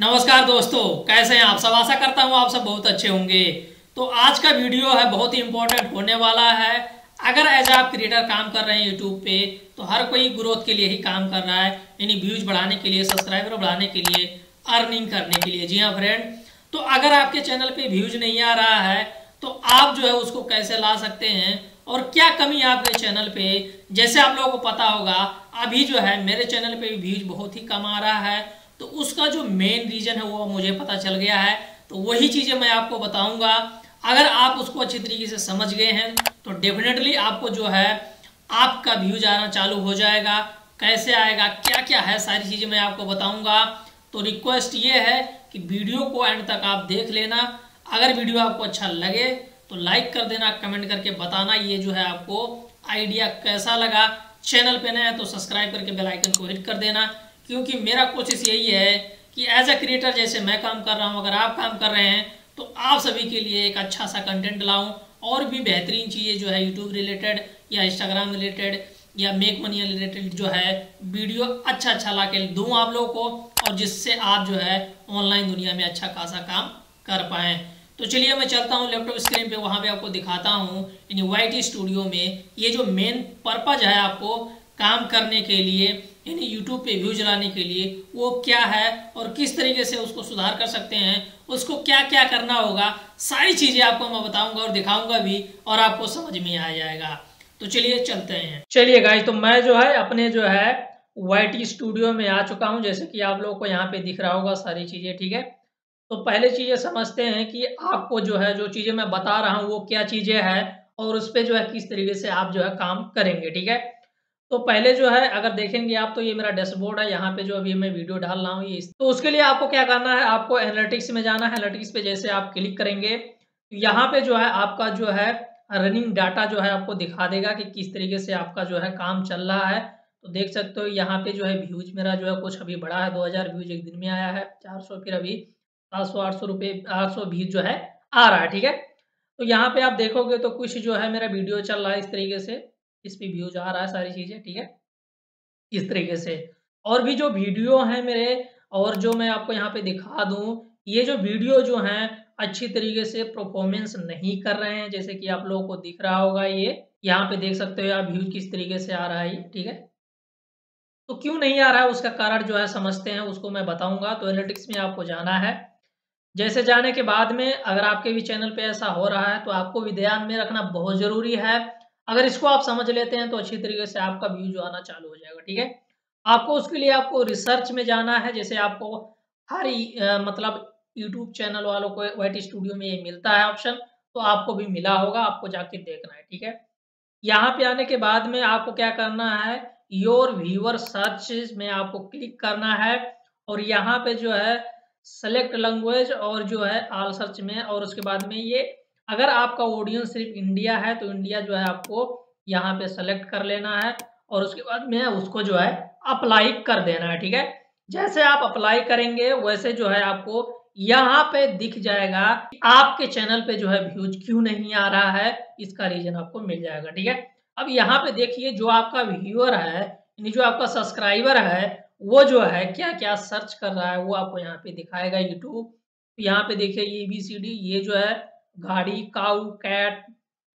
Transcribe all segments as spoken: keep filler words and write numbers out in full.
नमस्कार दोस्तों, कैसे हैं आप सब। आशा करता हूँ आप सब बहुत अच्छे होंगे। तो आज का वीडियो है बहुत ही इम्पोर्टेंट होने वाला है। अगर एज आप क्रिएटर काम कर रहे हैं यूट्यूब पे, तो हर कोई ग्रोथ के लिए ही काम कर रहा है, यानी व्यूज बढ़ाने के लिए, सब्सक्राइबर बढ़ाने के लिए, अर्निंग करने के लिए। जी हाँ फ्रेंड, तो अगर आपके चैनल पे व्यूज नहीं आ रहा है तो आप जो है उसको कैसे ला सकते हैं और क्या कमी आपके चैनल पे। जैसे आप लोगों को पता होगा अभी जो है मेरे चैनल पे भी व्यूज बहुत ही कम आ रहा है, तो उसका जो मेन रीजन है वो मुझे पता चल गया है। तो वही चीजें मैं आपको बताऊंगा। अगर आप उसको अच्छी तरीके से समझ गए हैं तो डेफिनेटली आपको जो है आपका व्यूज आना चालू हो जाएगा। कैसे आएगा, क्या क्या है, सारी चीजें मैं आपको बताऊंगा। तो रिक्वेस्ट ये है कि वीडियो को एंड तक आप देख लेना। अगर वीडियो आपको अच्छा लगे तो लाइक कर देना, कमेंट करके बताना ये जो है आपको आइडिया कैसा लगा। चैनल पे नया है तो सब्सक्राइब करके बेल आइकन को हिट कर देना, क्योंकि मेरा कोशिश यही है कि एज अ क्रिएटर जैसे मैं काम कर रहा हूँ, अगर आप काम कर रहे हैं तो आप सभी के लिए एक अच्छा सा कंटेंट लाऊँ और भी बेहतरीन चीज़ें जो है यूट्यूब रिलेटेड या इंस्टाग्राम रिलेटेड या मेक मनी रिलेटेड जो है वीडियो अच्छा अच्छा ला के दूँ आप लोगों को, और जिससे आप जो है ऑनलाइन दुनिया में अच्छा खासा काम कर पाएँ। तो चलिए मैं चलता हूँ लैपटॉप स्क्रीन पे, वहाँ पे आपको दिखाता हूँ यानी वाई टी स्टूडियो में ये जो मेन पर्पज है आपको काम करने के लिए, यानी यूट्यूब पे व्यूज लाने के लिए, वो क्या है और किस तरीके से उसको सुधार कर सकते हैं, उसको क्या क्या करना होगा, सारी चीज़ें आपको मैं बताऊँगा और दिखाऊँगा भी, और आपको समझ में आ जाएगा। तो चलिए चलते हैं। चलिए गाइस, तो मैं जो है अपने जो है वाई टी स्टूडियो में आ चुका हूं, जैसे कि आप लोगों को यहाँ पे दिख रहा होगा सारी चीजें। ठीक है, तो पहले चीजें समझते हैं कि आपको जो है जो चीजें मैं बता रहा हूँ वो क्या चीजें हैं और उस पर जो है किस तरीके से आप जो है काम करेंगे। ठीक है, तो पहले जो है अगर देखेंगे आप तो ये मेरा डैशबोर्ड है, यहाँ पे जो अभी मैं वीडियो डाल रहा हूँ ये। तो उसके लिए आपको क्या करना है, आपको एनालिटिक्स में जाना है। एनालिटिक्स पे जैसे आप क्लिक करेंगे यहाँ पे जो है आपका जो है रनिंग डाटा जो है आपको दिखा देगा कि किस तरीके से आपका जो है काम चल रहा है। तो देख सकते हो यहाँ पे जो है व्यूज मेरा जो है कुछ अभी बढ़ा है, दो हज़ार व्यूज एक दिन में आया है, चार सौ, फिर अभी सात सौ आठ सौ रुपये आठ सौ व्यूज जो है आ रहा है। ठीक है, तो यहाँ पे आप देखोगे तो कुछ जो है मेरा वीडियो चल रहा है इस तरीके से, इस पर व्यूज आ रहा है, सारी चीज़ें। ठीक है, इस तरीके से और भी जो वीडियो हैं मेरे, और जो मैं आपको यहाँ पे दिखा दूँ ये जो वीडियो जो हैं अच्छी तरीके से परफॉर्मेंस नहीं कर रहे हैं, जैसे कि आप लोगों को दिख रहा होगा ये, यहाँ पे देख सकते हो आप व्यूज किस तरीके से आ रहा है। ठीक है, तो क्यों नहीं आ रहा है उसका कारण जो है समझते हैं, उसको मैं बताऊंगा। तो एनालिटिक्स में आपको जाना है। जैसे जाने के बाद में अगर आपके भी चैनल पे ऐसा हो रहा है तो आपको भी ध्यान में रखना बहुत जरूरी है। अगर इसको आप समझ लेते हैं तो अच्छी तरीके से आपका व्यूज आना चालू हो जाएगा। ठीक है, आपको उसके लिए आपको रिसर्च में जाना है। जैसे आपको हर मतलब यूट्यूब चैनल वालों को वाई टी स्टूडियो में ये मिलता है ऑप्शन, तो आपको भी मिला होगा, आपको जाके देखना है। ठीक है, यहाँ पे आने के बाद में आपको क्या करना है, योर व्यूअर सर्च में आपको क्लिक करना है और यहाँ पे जो है सेलेक्ट लैंग्वेज और जो है ऑल सर्च में, और उसके बाद में ये अगर आपका ऑडियंस सिर्फ इंडिया है तो इंडिया जो है आपको यहाँ पे सेलेक्ट कर लेना है और उसके बाद में उसको जो है अप्लाई कर देना है। ठीक है, जैसे आप अप्लाई करेंगे वैसे जो है आपको यहाँ पे दिख जाएगा आपके चैनल पे जो है व्यूज क्यों नहीं आ रहा है, इसका रीजन आपको मिल जाएगा। ठीक है, अब यहाँ पे देखिए जो आपका व्यूअर है यानी जो आपका सब्सक्राइबर है वो जो है क्या क्या सर्च कर रहा है वो आपको यहाँ पे दिखाएगा यूट्यूब। यहाँ पे देखिए ए बी सी डी, ये जो है गाड़ी, cow, cat,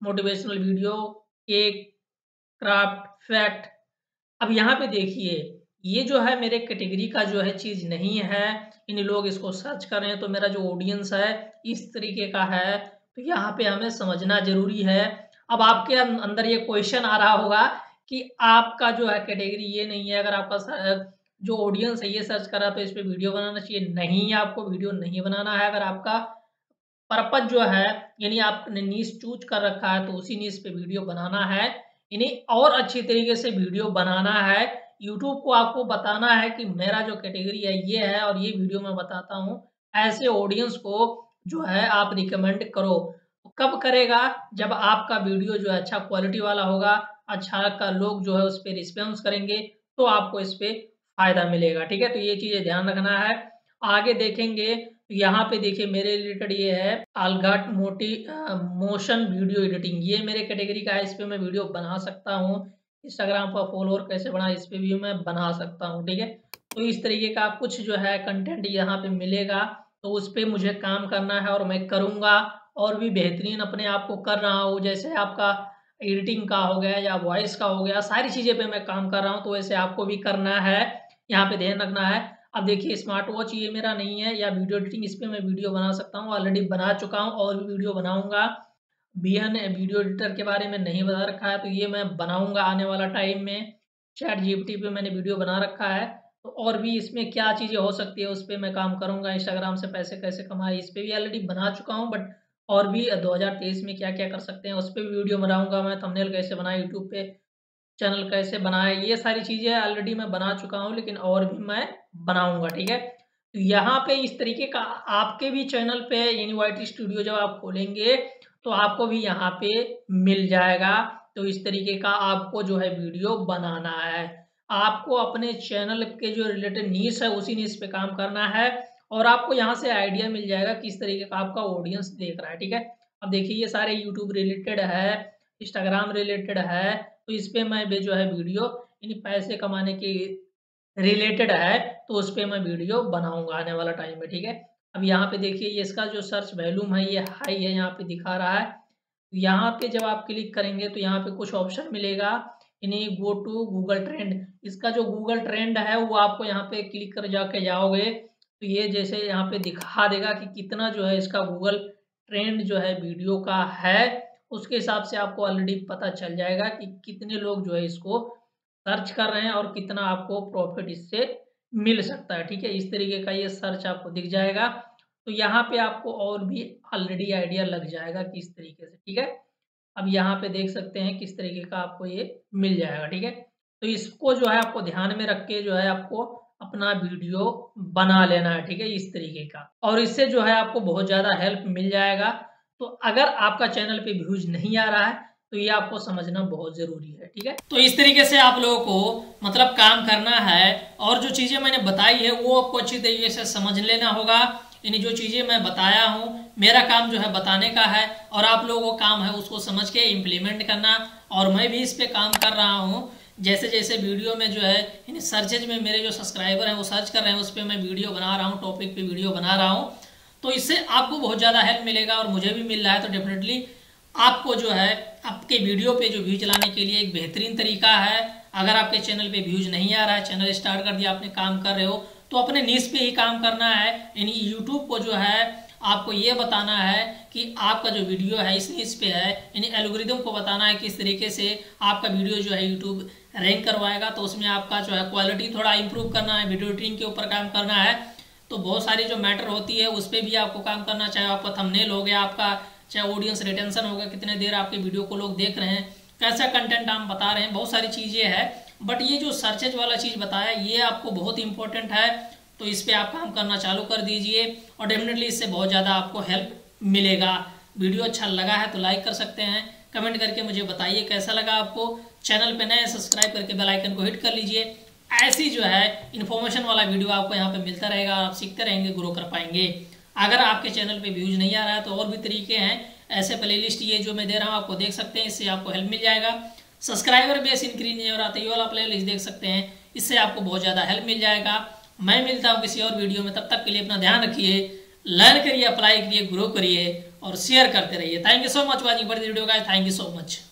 motivational video, cake, craft, fact. अब यहाँ पे देखिए ये जो है मेरे कैटेगरी का जो है चीज नहीं है, इन लोग इसको सर्च कर रहे हैं, तो मेरा जो ऑडियंस है इस तरीके का है, तो यहाँ पे हमें समझना जरूरी है। अब आपके अंदर ये क्वेश्चन आ रहा होगा कि आपका जो है कैटेगरी ये नहीं है, अगर आपका जो ऑडियंस है ये सर्च कर रहा है तो इस पर वीडियो बनाना चाहिए। नहीं, आपको वीडियो नहीं बनाना है। अगर आपका पर्पज जो है यानी आपने नीश चूज कर रखा है तो उसी नीश पे वीडियो बनाना है, यानी और अच्छी तरीके से वीडियो बनाना है। यूट्यूब को आपको बताना है कि मेरा जो कैटेगरी है ये है और ये वीडियो मैं बताता हूँ, ऐसे ऑडियंस को जो है आप रिकमेंड करो। कब करेगा, जब आपका वीडियो जो है अच्छा क्वालिटी वाला होगा, अच्छा का लोग जो है उस पर रिस्पॉन्स करेंगे, तो आपको इस पर फायदा मिलेगा। ठीक है, तो ये चीज़ें ध्यान रखना है। आगे देखेंगे तो यहाँ पे देखिए मेरे रिलेटेड ये है अलगाट मोटी मोशन वीडियो एडिटिंग, ये मेरे कैटेगरी का है, इस पर मैं वीडियो बना सकता हूँ। इंस्टाग्राम पर फॉलोअर कैसे बना, इस पे भी मैं बना सकता हूँ। ठीक है, तो इस तरीके का कुछ जो है कंटेंट यहाँ पे मिलेगा, तो उस पर मुझे काम करना है और मैं करूँगा और भी बेहतरीन अपने आप को कर रहा हूँ। जैसे आपका एडिटिंग का हो गया या वॉइस का हो गया, सारी चीज़ें पे मैं काम कर रहा हूँ, तो वैसे आपको भी करना है, यहाँ पे ध्यान रखना है। अब देखिए स्मार्ट वॉच ये मेरा नहीं है या वीडियो एडिटिंग, इस पर मैं वीडियो बना सकता हूँ, ऑलरेडी बना चुका हूँ और भी वीडियो बनाऊँगा। बी एन वीडियो एडिटर के बारे में नहीं बता रखा है, तो ये मैं बनाऊँगा आने वाला टाइम में। चैट जी पी टी पे मैंने वीडियो बना रखा है, तो और भी इसमें क्या चीज़ें हो सकती है उस पर मैं काम करूँगा। इंस्टाग्राम से पैसे कैसे कमाए इस पर भी ऑलरेडी बना चुका हूँ, बट और भी दो हज़ार तेईस में क्या क्या कर सकते हैं उस पर भी वीडियो बनाऊंगा मैं। थंबनेल कैसे बनाए, यूट्यूब पे चैनल कैसे बनाए, ये सारी चीज़ें ऑलरेडी मैं बना चुका हूँ, लेकिन और भी मैं बनाऊंगा। ठीक है, तो यहाँ पे इस तरीके का आपके भी चैनल पे यूनिवर्सिटी स्टूडियो जब आप खोलेंगे तो आपको भी यहाँ पे मिल जाएगा। तो इस तरीके का आपको जो है वीडियो बनाना है, आपको अपने चैनल के जो रिलेटेड नीश है उसी नीश पे काम करना है और आपको यहाँ से आइडिया मिल जाएगा किस तरीके का आपका ऑडियंस देख रहा है। ठीक है, अब देखिए ये सारे यूट्यूब रिलेटेड है, इंस्टाग्राम रिलेटेड है, तो इस पर मैं जो है वीडियो यानी पैसे कमाने के रिलेटेड है, तो उस पर मैं वीडियो बनाऊंगा आने वाला टाइम में। ठीक है, अब यहाँ पे देखिए ये इसका जो सर्च वैल्यूम है ये हाई है, यहाँ पे दिखा रहा है। यहाँ पे जब आप क्लिक करेंगे तो यहाँ पे कुछ ऑप्शन मिलेगा, यानी गो टू गूगल ट्रेंड। इसका जो गूगल ट्रेंड है वो आपको यहाँ पे क्लिक कर जाके जाओगे तो ये जैसे यहाँ पे दिखा देगा कि कितना जो है इसका गूगल ट्रेंड जो है वीडियो का है, उसके हिसाब से आपको ऑलरेडी पता चल जाएगा कि कितने लोग जो है इसको सर्च कर रहे हैं और कितना आपको प्रॉफिट इससे मिल सकता है। ठीक है, इस तरीके का ये सर्च आपको दिख जाएगा, तो यहाँ पे आपको और भी ऑलरेडी आइडिया लग जाएगा किस तरीके से। ठीक है, अब यहाँ पे देख सकते हैं किस तरीके का आपको ये मिल जाएगा। ठीक है, तो इसको जो है आपको ध्यान में रख के जो है आपको अपना वीडियो बना लेना है। ठीक है, इस तरीके का, और इससे जो है आपको बहुत ज़्यादा हेल्प मिल जाएगा। तो अगर आपका चैनल पे व्यूज नहीं आ रहा है तो ये आपको समझना बहुत ज़रूरी है। ठीक है, तो इस तरीके से आप लोगों को मतलब काम करना है और जो चीज़ें मैंने बताई है वो आपको अच्छी तरीके से समझ लेना होगा। यानी जो चीज़ें मैं बताया हूँ, मेरा काम जो है बताने का है और आप लोगों को काम है उसको समझ के इम्प्लीमेंट करना, और मैं भी इस पर काम कर रहा हूँ। जैसे जैसे वीडियो में जो है इन सर्चेज में मेरे जो सब्सक्राइबर हैं वो सर्च कर रहे हैं उस पर मैं वीडियो बना रहा हूँ, टॉपिक पे वीडियो बना रहा हूँ, तो इससे आपको बहुत ज़्यादा हेल्प मिलेगा और मुझे भी मिल रहा है। तो डेफिनेटली आपको जो है आपके वीडियो पे जो व्यूज लाने के लिए एक बेहतरीन तरीका है। अगर आपके चैनल पर व्यूज नहीं आ रहा है, चैनल स्टार्ट कर दिया आपने, काम कर रहे हो, तो अपने नीश पर ही काम करना है। यानी यूट्यूब को जो है आपको ये बताना है कि आपका जो वीडियो है इस नीश पे है, यानी एल्गोरिदम को बताना है किस तरीके से आपका वीडियो जो है यूट्यूब रैंक करवाएगा। तो उसमें आपका जो है क्वालिटी थोड़ा इम्प्रूव करना है, वीडियो एडिटिंग के ऊपर काम करना है, तो बहुत सारी जो मैटर होती है उस पर भी आपको काम करना, चाहे आपका थंबनेल हो गया, आपका चाहे ऑडियंस रिटेंशन होगा, कितने देर आपके वीडियो को लोग देख रहे हैं, कैसा कंटेंट आप बता रहे हैं, बहुत सारी चीज़ें हैं। बट ये जो सर्चेज वाला चीज़ बताया ये आपको बहुत इंपॉर्टेंट है, तो इस पर आप काम करना चालू कर दीजिए और डेफिनेटली इससे बहुत ज़्यादा आपको हेल्प मिलेगा। वीडियो अच्छा लगा है तो लाइक कर सकते हैं, कमेंट करके मुझे बताइए कैसा लगा आपको। चैनल पे नए सब्सक्राइब करके बेल आइकन को हिट कर लीजिए। ऐसी जो है इन्फॉर्मेशन वाला वीडियो आपको यहाँ पे मिलता रहेगा, आप सीखते रहेंगे, ग्रो कर पाएंगे। अगर आपके चैनल पे व्यूज नहीं आ रहा है तो और भी तरीके हैं, ऐसे प्लेलिस्ट ये जो मैं दे रहा हूँ आपको देख सकते हैं, इससे आपको हेल्प मिल जाएगा। सब्सक्राइबर बेस इंक्रीज नहीं हो रहा था, ये वाला प्ले लिस्ट देख सकते हैं, इससे आपको बहुत ज़्यादा हेल्प मिल जाएगा। मैं मिलता हूँ किसी और वीडियो में, तब तक के लिए अपना ध्यान रखिए, लर्न करिए, अप्लाई करिए, ग्रो करिए और शेयर करते रहिए। Thank you so much watching for this video guys, thank you so much.